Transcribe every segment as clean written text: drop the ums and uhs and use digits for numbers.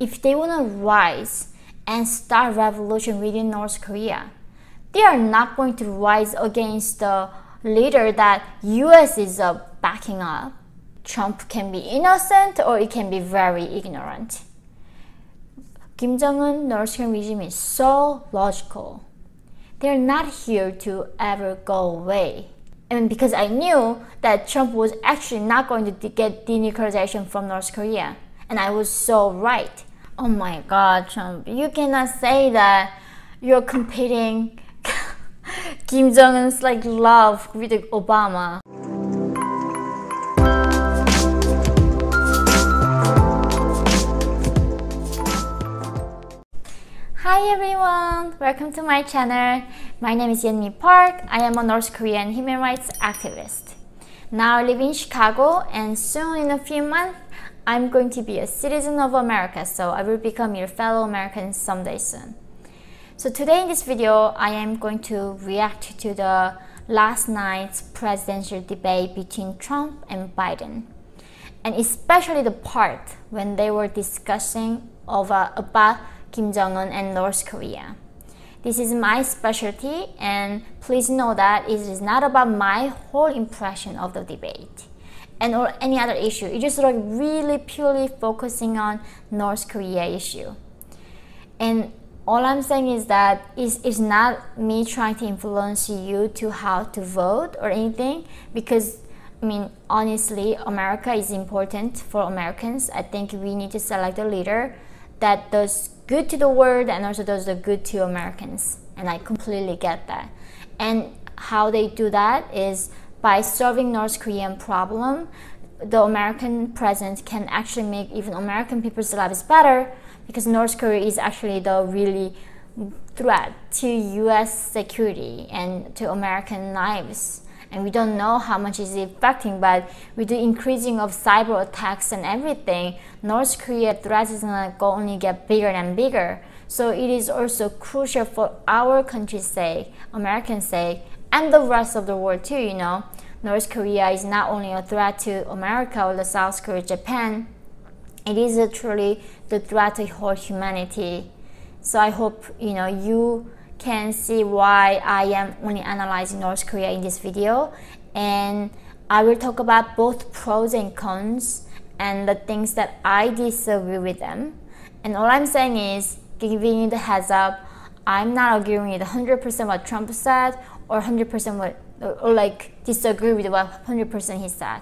if they want to rise and start revolution within North Korea, they are not going to rise against the leader that US is backing up. Trump can be innocent or it can be very ignorant. Kim Jong-un, North Korean regime is so logical. They're not here to ever go away. And because I knew that Trump was actually not going to get denuclearization from North Korea, and I was so right. Oh my God, Trump, you cannot say that you're competing Kim Jong-un's like love with Obama. Hi everyone, welcome to my channel. My name is Yeonmi Park. I am a North Korean human rights activist. Now I live in Chicago, and soon in a few months, I'm going to be a citizen of America, so I will become your fellow American someday soon. So today in this video, I am going to react to the last night's presidential debate between Trump and Biden, and especially the part when they were discussing about Kim Jong-un and North Korea. This is my specialty, and please know that it is not about my whole impression of the debate and or any other issue. It's just like really purely focusing on North Korea issue. And all I'm saying is that it's not me trying to influence you to how to vote or anything, because I mean, honestly, America is important for Americans. I think we need to select a leader that does good to the world and also does the good to Americans, and I completely get that. And how they do that is by solving North Korean problem. The American president can actually make even American people's lives better, because North Korea is actually the really threat to US security and to American lives. And we don't know how much is affecting, but with the increasing of cyber attacks and everything, North Korea threats is gonna only get bigger and bigger. So it is also crucial for our country's sake, Americans' sake, and the rest of the world too, you know. North Korea is not only a threat to America or the South Korea, Japan, it is literally the threat to whole humanity. So I hope, you know, you can see why I am only analyzing North Korea in this video, and I will talk about both pros and cons and the things that I disagree with them. And all I'm saying is giving you the heads up, I'm not agreeing with 100% what Trump said or 100% disagree with what 100% he said.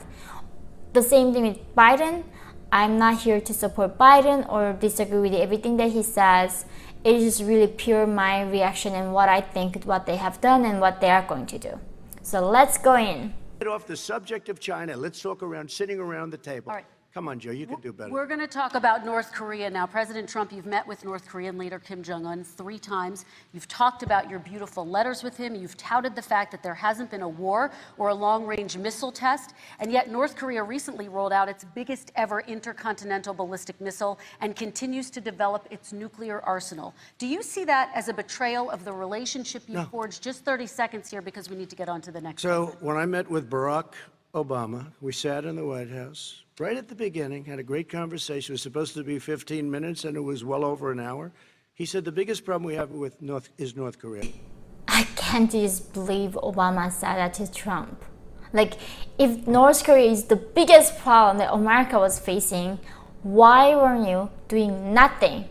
The same thing with Biden. I'm not here to support Biden or disagree with everything that he says. It is just really pure my reaction and what I think, what they have done and what they are going to do. So let's go in. Get off the subject of China. Let's talk around, sitting around the table. All right. Come on, Joe, you can do better. We're going to talk about North Korea now. President Trump, you've met with North Korean leader Kim Jong-un 3 times. You've talked about your beautiful letters with him. You've touted the fact that there hasn't been a war or a long-range missile test. And yet North Korea recently rolled out its biggest ever intercontinental ballistic missile and continues to develop its nuclear arsenal. Do you see that as a betrayal of the relationship you forged? Just 30 seconds here, because we need to get on to the next one. So when I met with Barack Obama, we sat in the White House. Right at the beginning, had a great conversation. It was supposed to be 15 minutes, and it was well over an hour. He said the biggest problem we have with North Korea. I can't just believe Obama said that to Trump. Like, if North Korea is the biggest problem that America was facing, why weren't you doing nothing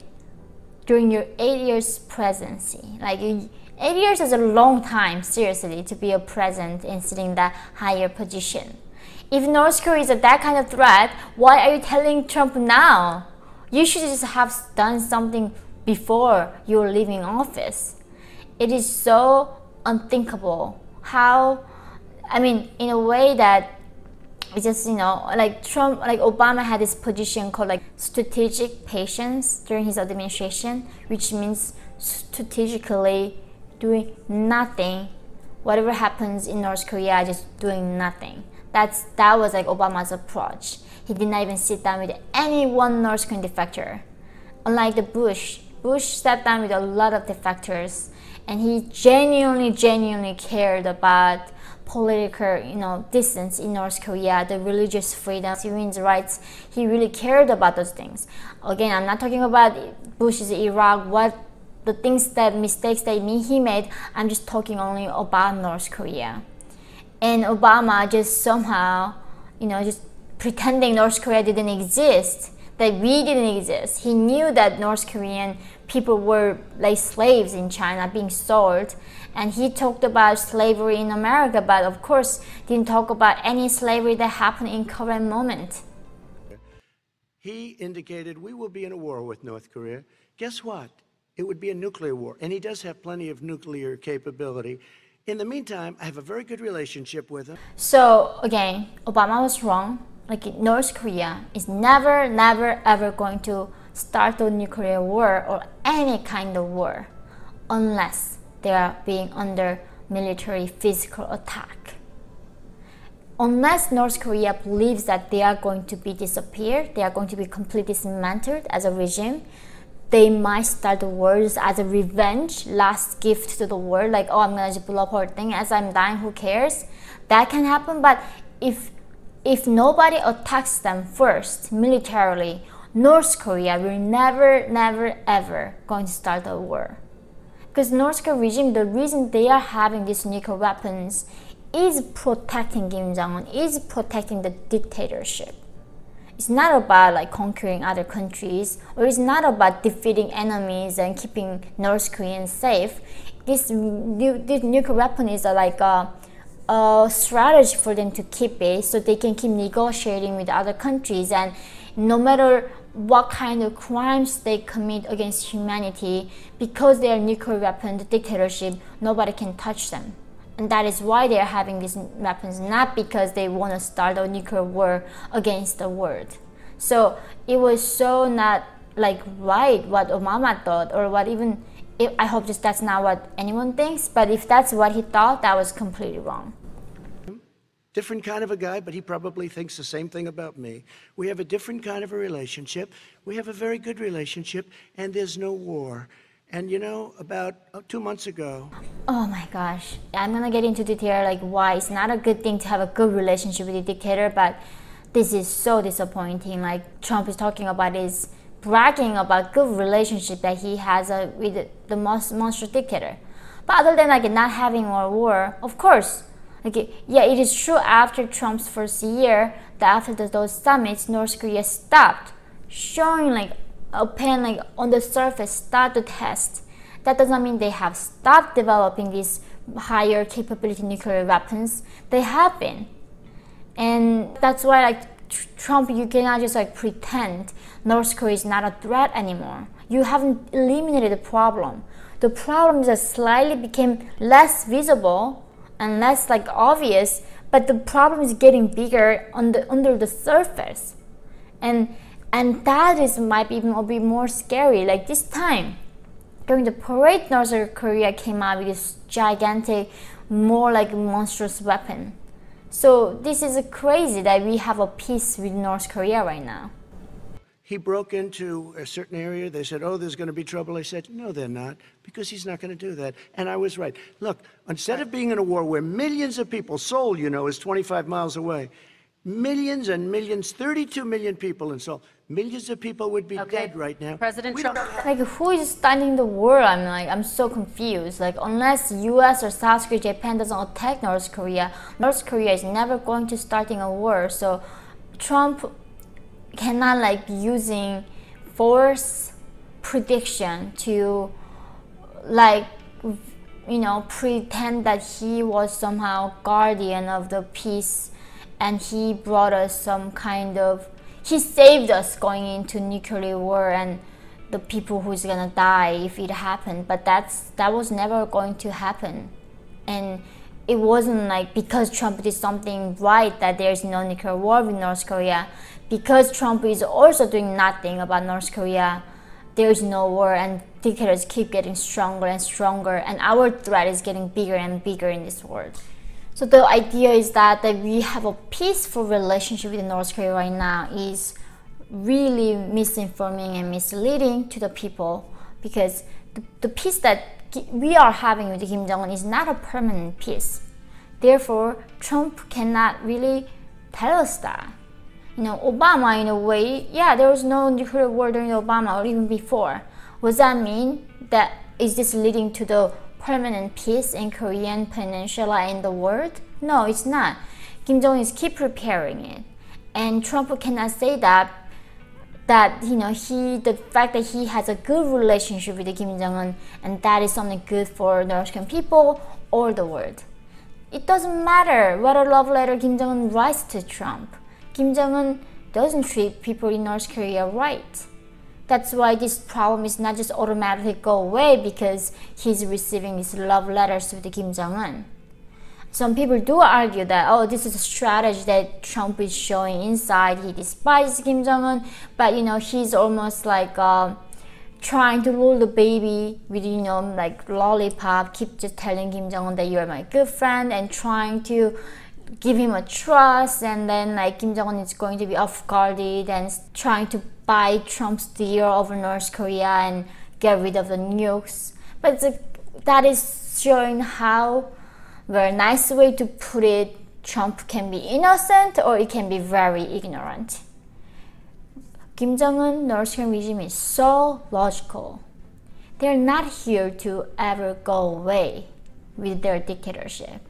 during your 8 years presidency? Like, 8 years is a long time, seriously, to be a president and sitting in that higher position. If North Korea is that kind of threat, why are you telling Trump now? You should just have done something before you're leaving office. It is so unthinkable how, I mean, in a way that it's just, you know, like Trump, like Obama had this position called like strategic patience during his administration, which means strategically doing nothing. Whatever happens in North Korea, just doing nothing. That was like Obama's approach. He did not even sit down with any one North Korean defector. Unlike the Bush, sat down with a lot of defectors, and he genuinely cared about political, distance in North Korea, the religious freedom, Syrians' rights. He really cared about those things. Again, I'm not talking about Bush's Iraq, the things that mistakes that he made. I'm just talking only about North Korea. And Obama just somehow, just pretending North Korea didn't exist, that we didn't exist. He knew that North Korean people were like slaves in China being sold. And he talked about slavery in America, but of course didn't talk about any slavery that happened in current moment. He indicated we will be in a war with North Korea. Guess what? It would be a nuclear war. And he does have plenty of nuclear capability. In the meantime, I have a very good relationship with him. So again, Obama was wrong. Like North Korea is never, never, ever going to start a nuclear war or any kind of war unless they are being under military physical attack. Unless North Korea believes that they are going to be disappeared, they are going to be completely dismantled as a regime, they might start the wars as a revenge, last gift to the world, like, oh, I'm gonna just blow up her thing as I'm dying, who cares? That can happen, but if nobody attacks them first, militarily, North Korea will never, never, ever going to start a war. Because North Korea regime, the reason they are having these nuclear weapons is protecting Kim Jong-un, is protecting the dictatorship. It's not about like conquering other countries, or it's not about defeating enemies and keeping North Koreans safe. These nuclear weapons are like a strategy for them to keep it, so they can keep negotiating with other countries. And no matter what kind of crimes they commit against humanity, because they are nuclear weapons, the dictatorship, nobody can touch them. And that is why they are having these weapons, not because they want to start a nuclear war against the world. So it was so not like right what Obama thought, or what even, I hope just that's not what anyone thinks, but if that's what he thought, that was completely wrong. Different kind of a guy, but he probably thinks the same thing about me. We have a different kind of a relationship. We have a very good relationship, and there's no war. And about 2 months ago. Oh my gosh. I'm gonna get into detail like why it's not a good thing to have a good relationship with a dictator, but this is so disappointing. Like Trump is talking about is bragging about good relationship that he has with the most monstrous dictator. But other than like not having a war, of course, okay, yeah, it is true after Trump's first year that after those summits, North Korea stopped showing like open, like on the surface, start the test. That doesn't mean they have stopped developing these higher capability nuclear weapons. They have been, and that's why like Trump, you cannot just like pretend North Korea is not a threat anymore. You haven't eliminated the problem. The problem is that slightly became less visible and less like obvious, but the problem is getting bigger on the under the surface, and that is might be more scary. Like this time, during the parade, North Korea came out with this gigantic, more like monstrous weapon. So this is crazy that we have a peace with North Korea right now. He broke into a certain area. They said, oh, there's going to be trouble. I said, no, they're not, because he's not going to do that. And I was right. Look, instead of being in a war where millions of people, Seoul, is 25 miles away, millions and millions, 32 million people in Seoul, millions of people would be dead right now. President Trump. Like, who is starting the war? I'm like, I'm so confused. Like, unless U.S. or South Korea, Japan doesn't attack North Korea is never going to starting a war. So Trump cannot like using force prediction to like, pretend that he was somehow guardian of the peace. And he brought us some kind of, he saved us going into nuclear war and the people who's gonna die if it happened. But that was never going to happen. And it wasn't like because Trump did something right that there's no nuclear war with North Korea. Because Trump is also doing nothing about North Korea, there's no war, and dictators keep getting stronger and stronger, and our threat is getting bigger and bigger in this world. So the idea is that we have a peaceful relationship with North Korea right now is really misinforming and misleading to the people, because the peace that we are having with Kim Jong-un is not a permanent peace. Therefore, Trump cannot really tell us that. You know, Obama, in a way, yeah, there was no nuclear war during Obama or even before. What does that mean? That is this leading to the permanent peace in Korean Peninsula and the world? No, it's not. Kim Jong-un is keep preparing it, and Trump cannot say that you know, the fact that he has a good relationship with Kim Jong-un and that is something good for North Korean people or the world. It doesn't matter what a love letter Kim Jong-un writes to Trump. Kim Jong-un doesn't treat people in North Korea right. That's why this problem is not just automatically go away because he's receiving these love letters with Kim Jong-un. Some people do argue that, oh, this is a strategy that Trump is showing inside. He despises Kim Jong-un, but you know, he's almost like trying to lure the baby with, you know, like lollipop, keep just telling Kim Jong-un that you are my good friend and trying to give him a trust, and then like Kim Jong-un is going to be off-guarded and trying to buy Trump's deal over North Korea and get rid of the nukes. But that is showing how, very nice way to put it, Trump can be innocent or it can be very ignorant. Kim Jong-un, North Korean regime is so logical. They're not here to ever go away with their dictatorship.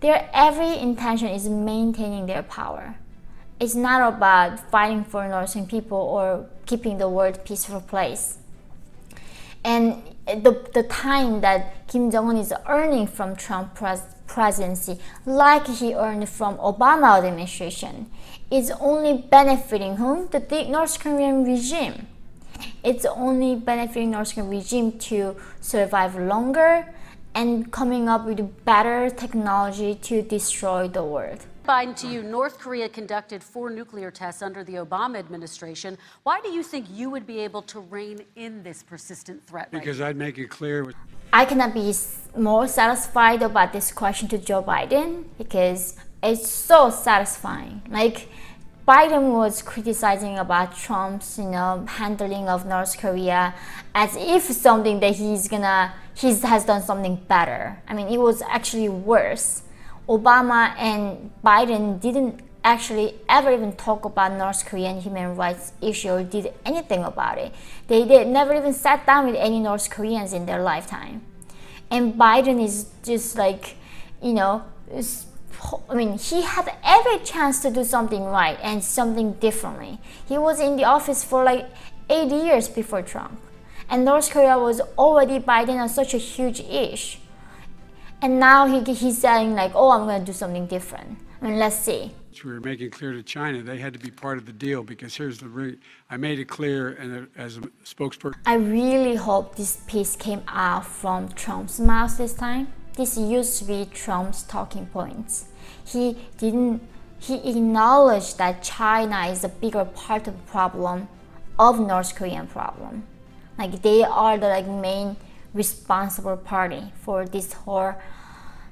Their every intention is maintaining their power. It's not about fighting for North Korean people or keeping the world peaceful place. And the time that Kim Jong-un is earning from Trump presidency, like he earned from Obama administration, is only benefiting whom? The North Korean regime. It's only benefiting North Korean regime to survive longer and coming up with better technology to destroy the world. Biden, to you, North Korea conducted 4 nuclear tests under the Obama administration. Why do you think you would be able to rein in this persistent threat? Because I'd make it clear. I cannot be more satisfied about this question to Joe Biden because it's so satisfying. Like, Biden was criticizing about Trump's, you know, handling of North Korea as if something that he has done something better. I mean, it was actually worse. Obama and Biden didn't actually ever even talk about North Korean human rights issue or did anything about it. They never even sat down with any North Koreans in their lifetime. And Biden is just like, you know, I mean, he had every chance to do something right and something differently. He was in the office for like 8 years before Trump. And North Korea was already Biden on such a huge issue. And now he's saying like, oh, I'm going to do something different. I mean, let's see. We were making clear to China they had to be part of the deal because here's the route. I made it clear, and as a spokesperson, I really hope this piece came out from Trump's mouth this time. This used to be Trump's talking points. He acknowledged that China is a bigger part of the problem of North Korean problem. Like they are the like main responsible party for this whole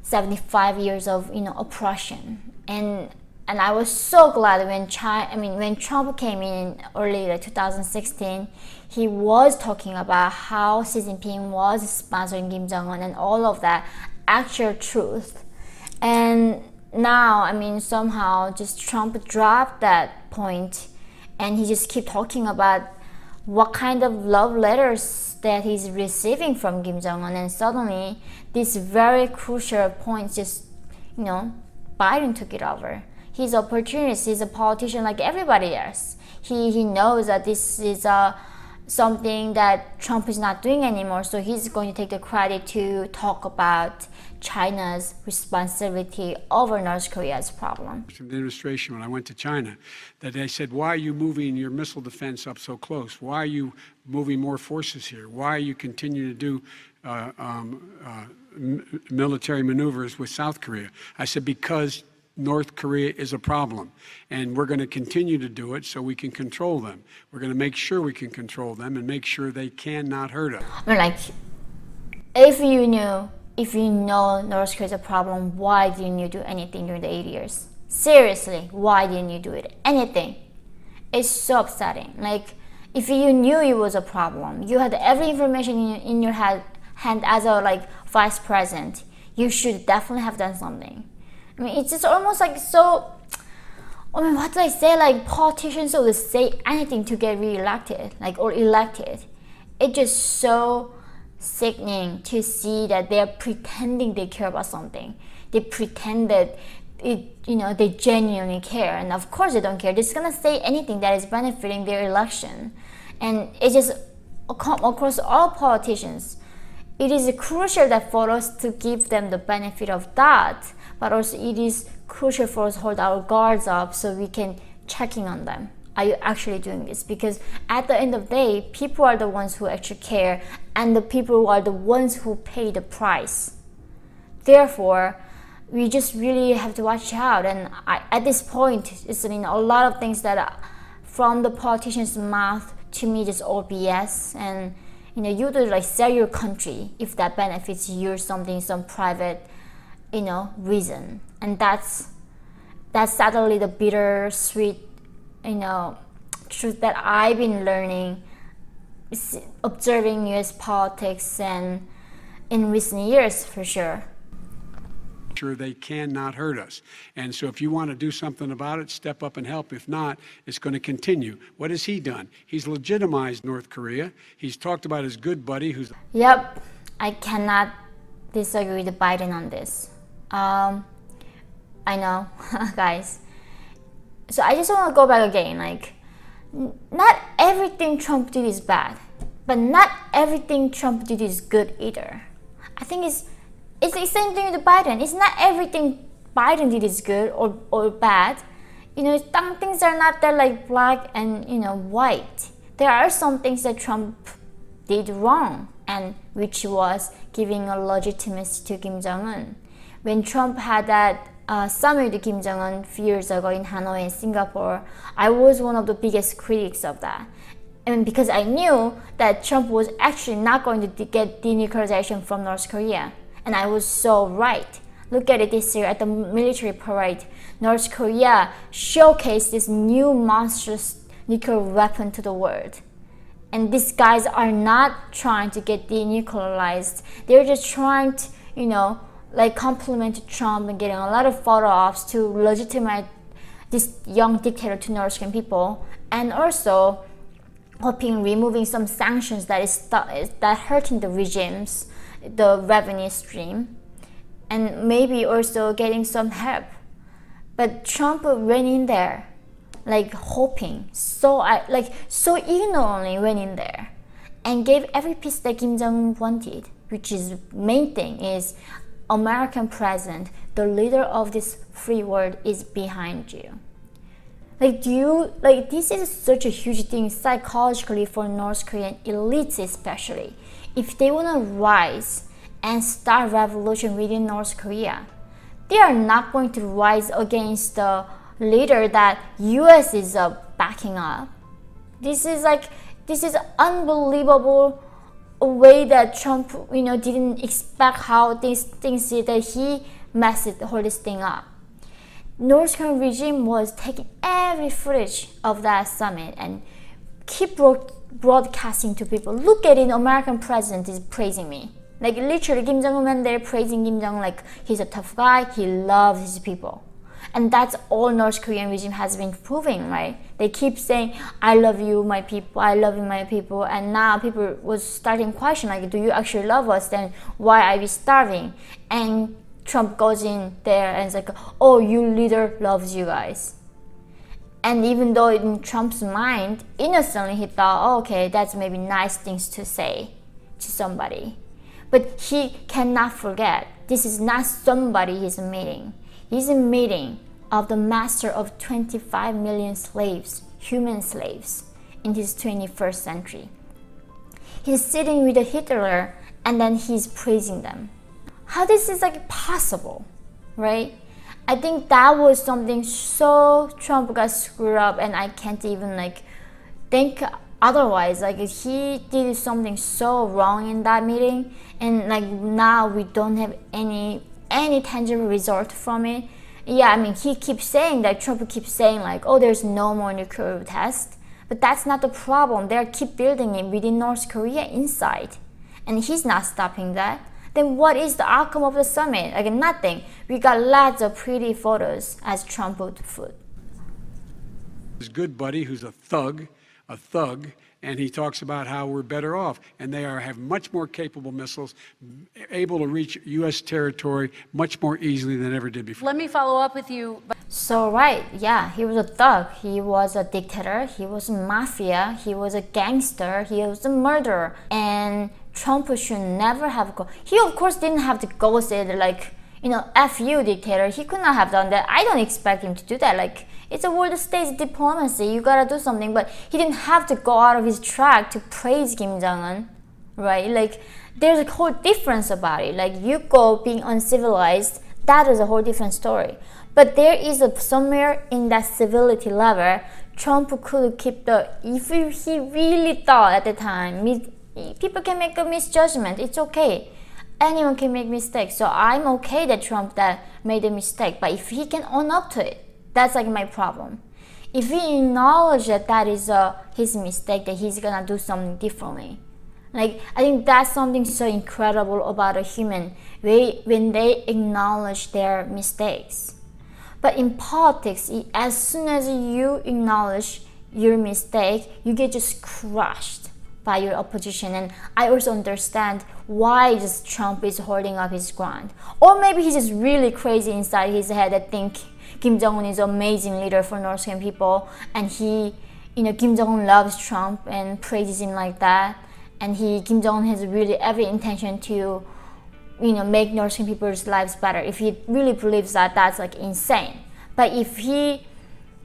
75 years of, you know, oppression. And I was so glad when Trump came in early 2016, he was talking about how Xi Jinping was sponsoring Kim Jong-un and all of that actual truth. And now, I mean, somehow just Trump dropped that point and he just keep talking about what kind of love letters that he's receiving from Kim Jong-un, and suddenly this very crucial point just, you know, Biden took it over. He's an opportunist, he's a politician like everybody else. He knows that this is something that Trump is not doing anymore, so he's going to take the credit to talk about China's responsibility over North Korea's problem. The administration, when I went to China, that they said, why are you moving your missile defense up so close? Why are you moving more forces here? Why are you continuing to do military maneuvers with South Korea? I said, because North Korea is a problem, and we're going to continue to do it so we can control them. We're going to make sure we can control them and make sure they cannot hurt us. I mean, like, if you know North Korea is a problem, why didn't you do anything during the 8 years? Seriously, why didn't you do it? Anything. It's so upsetting. Like, if you knew it was a problem, you had every information in your hand as a like vice president, you should definitely have done something. I mean, it's just almost like so. I mean, what do I say? Like, politicians will say anything to get reelected, like, or elected. It's just so sickening to see that they're pretending they care about something. They pretend that it, you know, they genuinely care, and of course they don't care. They're just gonna say anything that is benefiting their election, and it just across all politicians. It is crucial that for us to give them the benefit of that, but also it is crucial for us to hold our guards up so we can checking on them. Are you actually doing this? Because at the end of the day, people are the ones who actually care, and the people are the ones who pay the price. Therefore, we just really have to watch out. And at this point, it's, I mean, a lot of things that are from the politician's mouth to me just all BS. And you know, you do like sell your country if that benefits you or something, some private, you know, reason. And that's sadly the bittersweet, you know, truth that I've been learning, observing U.S. politics and in recent years for sure. They cannot hurt us. And so if you want to do something about it, step up and help. If not, it's going to continue. What has he done? He's legitimized North Korea. He's talked about his good buddy who's... Yep, I cannot disagree with Biden on this. I know, guys. So I just want to go back again. Like, not everything Trump did is bad, but not everything Trump did is good either. I think it's the same thing with Biden. It's not everything Biden did is good or bad. You know, some things are not that like black and, you know, white. There are some things that Trump did wrong, and which was giving a legitimacy to Kim Jong-un. When Trump had that summit with Kim Jong-un a few years ago in Hanoi and Singapore, I was one of the biggest critics of that. And because I knew that Trump was actually not going to get denuclearization from North Korea. And I was so right. Look at it this year at the military parade. North Korea showcased this new monstrous nuclear weapon to the world. And these guys are not trying to get denuclearized. They're just trying to, you know, like compliment Trump and getting a lot of photo ops to legitimize this young dictator to North Korean people. And also hoping removing some sanctions that is hurting the regimes, the revenue stream, and maybe also getting some help. But Trump went in there like hoping, so ignorantly went in there and gave every piece that Kim Jong-un wanted, which is main thing is American president, the leader of this free world, is behind you. Like, do you, like, this is such a huge thing psychologically for North Korean elites especially. If they want to rise and start revolution within North Korea, they are not going to rise against the leader that US is backing up. This is unbelievable way that Trump, you know, didn't expect how these things did, that he messed the whole thing up. North Korean regime was taking every footage of that summit and keep broadcasting to people. Look at it, American president is praising me. Like literally Kim Jong-un, they're praising Kim Jong-un like he's a tough guy, he loves his people. And that's all North Korean regime has been proving, right? They keep saying, I love you, my people, I love you, my people. And now people was starting question, like, do you actually love us? Then why are we starving? And Trump goes in there and it's like, oh, your leader loves you guys. And even though in Trump's mind, innocently he thought, oh, okay, that's maybe nice things to say to somebody. But he cannot forget, this is not somebody he's meeting. He's a meeting of the master of 25 million slaves, human slaves, in his 21st century. He's sitting with a Hitler and then he's praising them. How this is like possible, right? I think that was something so Trump got screwed up, and I can't even like think otherwise. Like he did something so wrong in that meeting, and like now we don't have any tangible result from it. Yeah, I mean he keeps saying that, Trump keeps saying like, oh, there's no more nuclear test, but that's not the problem. They keep building it within North Korea inside, and he's not stopping that. then what is the outcome of the summit? Again, nothing. We got lots of pretty photos as Trump put food. His good buddy, who's a thug, and he talks about how we're better off, and they have much more capable missiles, able to reach U.S. territory much more easily than ever did before. Let me follow up with you. So right, yeah, he was a thug, he was a dictator, he was a mafia, he was a gangster, he was a murderer, and Trump should never have gone. He of course didn't have to go say that, like, you know, F you dictator. He could not have done that. I don't expect him to do that. Like, it's a world stage diplomacy, you gotta do something, but he didn't have to go out of his track to praise Kim Jong-un, right? Like, there's a whole difference about it. Like, you go being uncivilized, that is a whole different story. But there is a somewhere in that civility level, Trump could keep the, if he really thought at the time, people can make a misjudgment, it's okay. Anyone can make mistakes, so I'm okay that Trump that made a mistake, but if he can own up to it, that's like my problem. If he acknowledges that that is his mistake, that he's gonna do something differently. Like, I think that's something so incredible about a human, when they acknowledge their mistakes. But in politics, as soon as you acknowledge your mistake, you get just crushed by your opposition. And I also understand why just Trump is holding up his ground. Or maybe he's just really crazy inside his head that think Kim Jong-un is an amazing leader for North Korean people, and he, you know, Kim Jong-un loves Trump and praises him like that, and Kim Jong-un has really every intention to, you know, make North Korean people's lives better. If he really believes that, that's like insane. But if he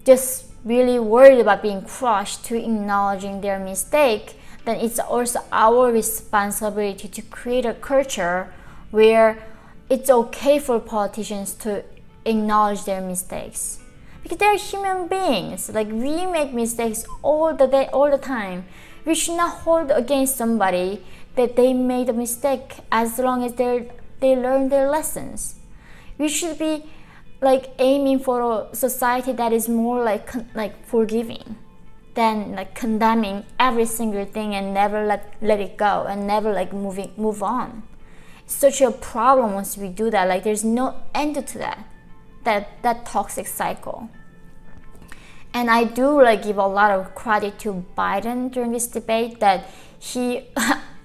just really worried about being crushed to acknowledging their mistake, then it's also our responsibility to create a culture where it's okay for politicians to acknowledge their mistakes, because they're human beings. Like, we make mistakes all the day, all the time. We should not hold against somebody that they made a mistake as long as they learn their lessons. We should be like aiming for a society that is more like forgiving than like condemning every single thing and never let it go and never like move on. It's such a problem once we do that. Like, there's no end to that. That toxic cycle. And I do like give a lot of credit to Biden during this debate, that he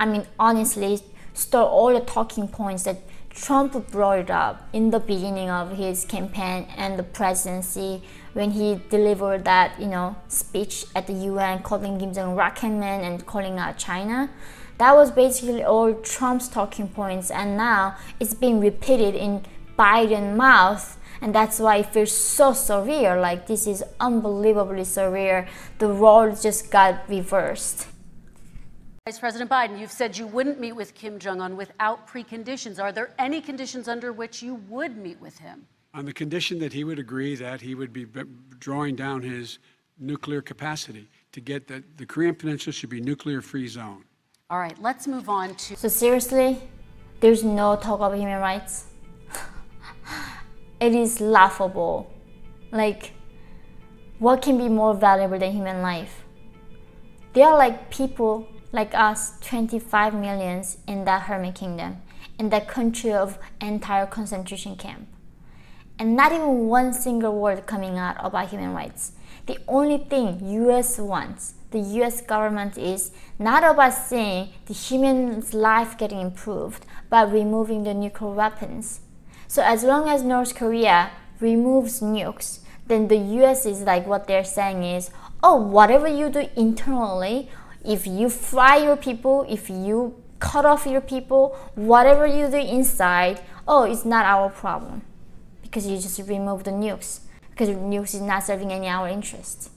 I mean honestly stole all the talking points that Trump brought up in the beginning of his campaign and the presidency, when he delivered that, you know, speech at the UN calling Kim Jong-un rocket man and calling out China. That was basically all Trump's talking points, and now it's being repeated in Biden's mouth. And that's why it feels so surreal. Like, this is unbelievably surreal. The role just got reversed. Vice President Biden, you've said you wouldn't meet with Kim Jong-un without preconditions. Are there any conditions under which you would meet with him? On the condition that he would agree that he would be drawing down his nuclear capacity to get that the Korean Peninsula should be a nuclear-free zone. All right, let's move on to... So seriously, there's no talk about human rights? It is laughable. Like, what can be more valuable than human life? They are like people like us, 25 million in that hermit kingdom, in that country of entire concentration camp. And not even one single word coming out about human rights. The only thing US wants, the US government, is not about seeing the human's life getting improved, but removing the nuclear weapons. So as long as North Korea removes nukes, then the US is like, what they're saying is, oh, whatever you do internally, if you fry your people, if you cut off your people, whatever you do inside, oh, it's not our problem, because you just remove the nukes, because nukes is not serving any our interest.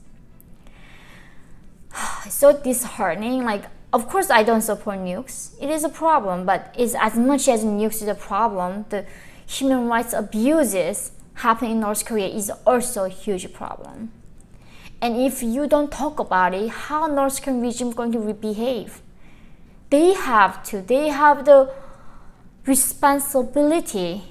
It's so disheartening. Like, of course I don't support nukes. It is a problem, but it's as much as nukes is a problem, the human rights abuses happening in North Korea is also a huge problem. And if you don't talk about it, how North Korean regime is going to behave? They have the responsibility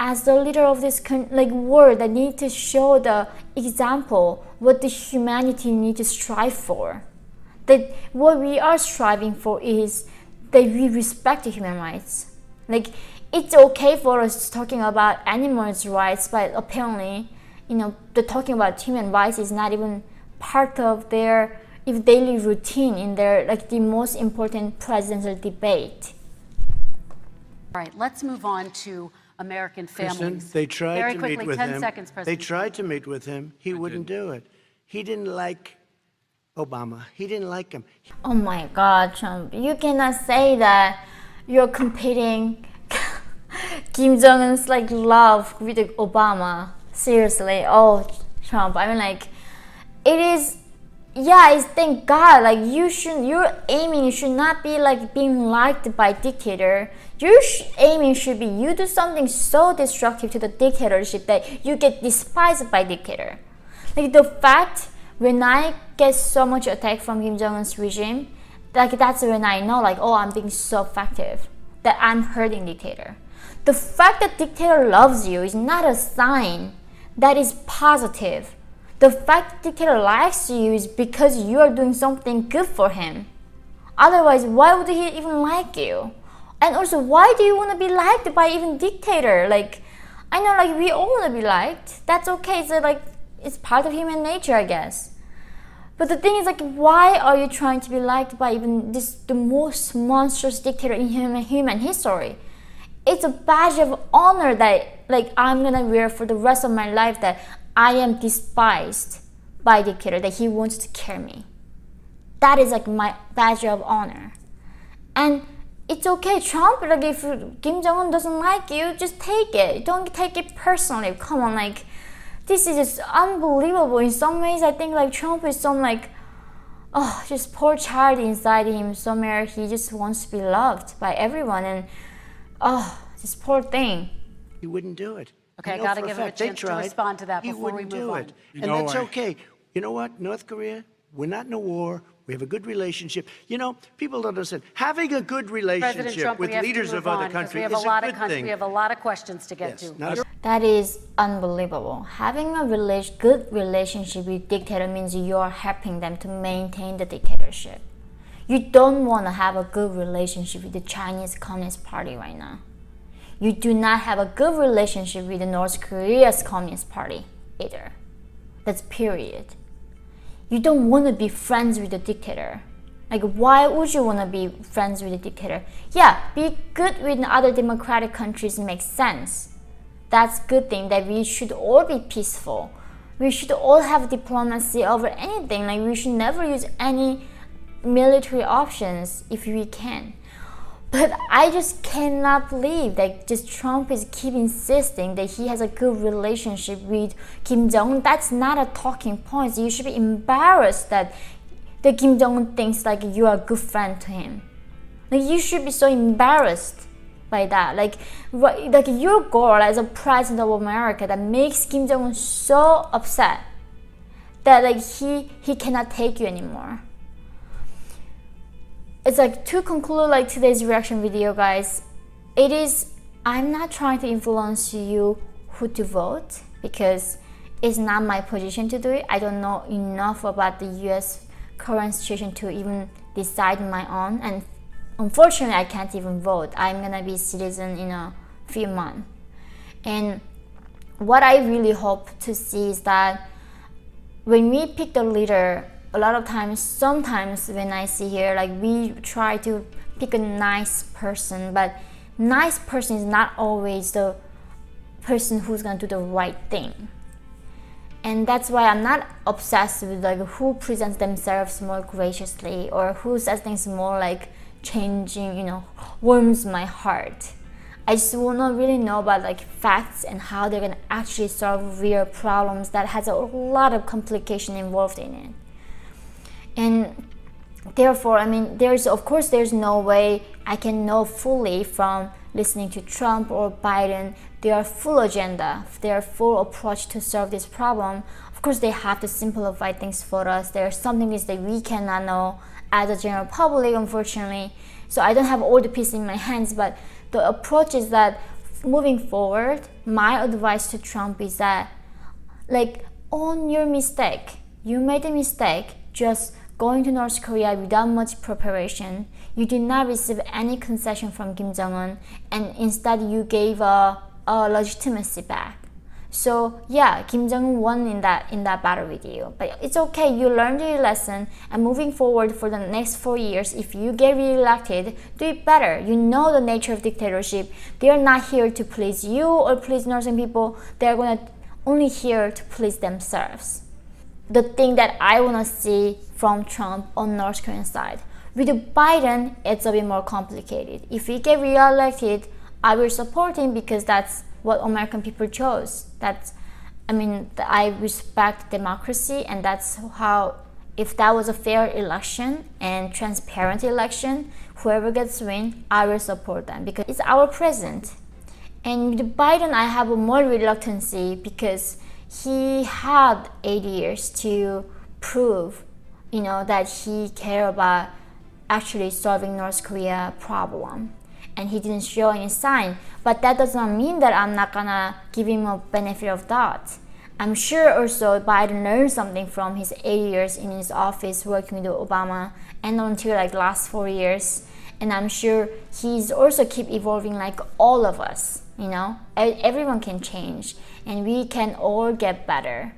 as the leader of this world that need to show the example what the humanity need to strive for. That what we are striving for is that we respect the human rights. Like, it's okay for us talking about animals' rights, but apparently, you know, the talking about human rights is not even part of their daily routine in their, like, the most important presidential debate. All right, let's move on to American families. Kristen, they tried very to quickly, meet with 10 him. Seconds, President. They tried to meet with him. He wouldn't do it. He didn't like Obama. He didn't like him. Oh my God, Trump! You cannot say that you're competing Kim Jong-un's like love with Obama. Seriously, oh Trump! I mean, like, it is. Yeah, it's thank God. Like, you should, your aiming should not be like being liked by dictator. Your aiming should be you do something so destructive to the dictatorship that you get despised by dictator. Like, the fact when I get so much attack from Kim Jong-un's regime, like, that's when I know, like, oh, I'm being so effective, that I'm hurting dictator. The fact that dictator loves you is not a sign that is positive. The fact that dictator likes you is because you are doing something good for him. Otherwise, why would he even like you? And also, why do you want to be liked by even dictator? Like, I know, like, we all want to be liked. That's okay. It's like, it's part of human nature, I guess. But the thing is, like, why are you trying to be liked by even this, the most monstrous dictator in human history? It's a badge of honor that, like, I'm gonna wear for the rest of my life, that I am despised by the dictator, that he wants to kill me. That is, like, my badge of honor. And it's okay, Trump, like, if Kim Jong-un doesn't like you, just take it. Don't take it personally. Come on, like, this is just unbelievable. In some ways, I think, like, Trump is some, like, oh, just poor child inside him somewhere. He just wants to be loved by everyone, and oh, this poor thing. He wouldn't do it. Okay, I gotta give him a chance to respond to that before we move on. And that's okay. You know what? North Korea, we're not in a war. We have a good relationship. You know, people don't understand. Having a good relationship with leaders of other countries is a good thing. We have a lot of questions to get to. That is unbelievable. Having a good relationship with dictator means you are helping them to maintain the dictatorship. You don't want to have a good relationship with the Chinese Communist Party right now. You do not have a good relationship with the North Korea's Communist Party either. That's period. You don't want to be friends with the dictator. Like, why would you want to be friends with the dictator? Yeah, be good with other democratic countries makes sense. That's a good thing, that we should all be peaceful. We should all have diplomacy over anything. Like, we should never use any military options if we can. But I just cannot believe that just Trump is keep insisting that he has a good relationship with Kim Jong-un. That's not a talking point. You should be embarrassed that Kim Jong-un thinks like you are a good friend to him. Like, you should be so embarrassed by that. Like your goal as a president of America that makes Kim Jong-un so upset that, like, he cannot take you anymore. It's like, to conclude, like, today's reaction video, guys, it is, I'm not trying to influence you who to vote, because it's not my position to do it. I don't know enough about the US current situation to even decide on my own, and unfortunately I can't even vote. I'm gonna be a citizen in a few months. And what I really hope to see is that when we pick the leader, a lot of times, sometimes when I see here, like, we try to pick a nice person, but nice person is not always the person who's gonna do the right thing. And that's why I'm not obsessed with, like, who presents themselves more graciously or who says things more, like, changing, you know, warms my heart. I just wanna really know about, like, facts and how they're gonna actually solve real problems that has a lot of complication involved in it. And therefore, I mean, of course there's no way I can know fully from listening to Trump or Biden their full agenda, their full approach to solve this problem. Of course, they have to simplify things for us. There are some things that we cannot know as a general public, unfortunately. So I don't have all the pieces in my hands, but the approach is that moving forward, my advice to Trump is that, like, own your mistake. You made a mistake. Just going to North Korea without much preparation, you did not receive any concession from Kim Jong-un, and instead you gave a legitimacy back. So yeah, Kim Jong-un won in that battle with you. But it's okay, you learned your lesson, and moving forward for the next 4 years, if you get reelected, do it better. You know the nature of dictatorship. They are not here to please you or please northern people. They are only here to please themselves. The thing that I wanna see from Trump on North Korean side. With Biden, it's a bit more complicated. If he get reelected, I will support him because that's what American people chose. I respect democracy, and that's how, if that was a fair election and transparent election, whoever gets win, I will support them because it's our present. And with Biden, I have a more reluctancy because he had 8 years to prove, that he cared about actually solving North Korea problem, and he didn't show any sign. But that does not mean that I'm not gonna give him a benefit of doubt. I'm sure also Biden learned something from his 8 years in his office working with Obama and until like last 4 years. And I'm sure he's also keep evolving like all of us, everyone can change and we can all get better.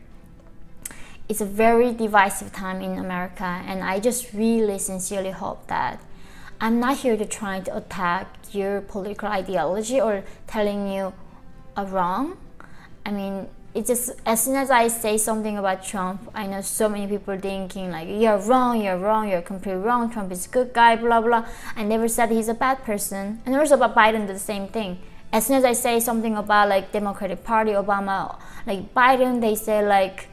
It's a very divisive time in America, and I just really sincerely hope that I'm not here to try to attack your political ideology or telling you are wrong. It's just, as soon as I say something about Trump, I know so many people thinking like, you're wrong, you're completely wrong, Trump is a good guy, blah, blah. I never said he's a bad person. And also about Biden, the same thing. As soon as I say something about like Democratic Party, Obama, like Biden, they say like,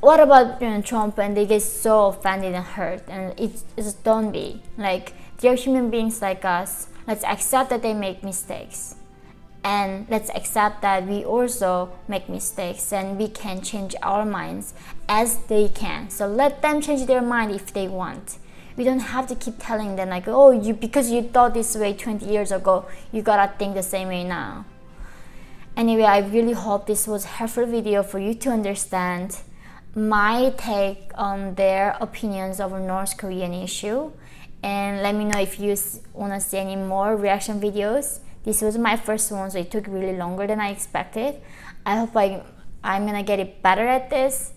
what about Trump? And they get so offended and hurt. And it's don't be. Like, they're human beings like us. Let's accept that they make mistakes. And let's accept that we also make mistakes and we can change our minds as they can. So let them change their mind if they want. We don't have to keep telling them like, oh, because you thought this way 20 years ago, you gotta think the same way now. Anyway, I really hope this was a helpful video for you to understand my take on their opinions over North Korean issue. And let me know if you wanna see any more reaction videos. This was my first one, so it took really longer than I expected. I hope I'm gonna get it better at this.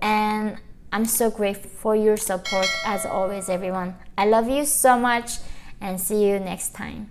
And I'm so grateful for your support as always, everyone. I love you so much, and see you next time.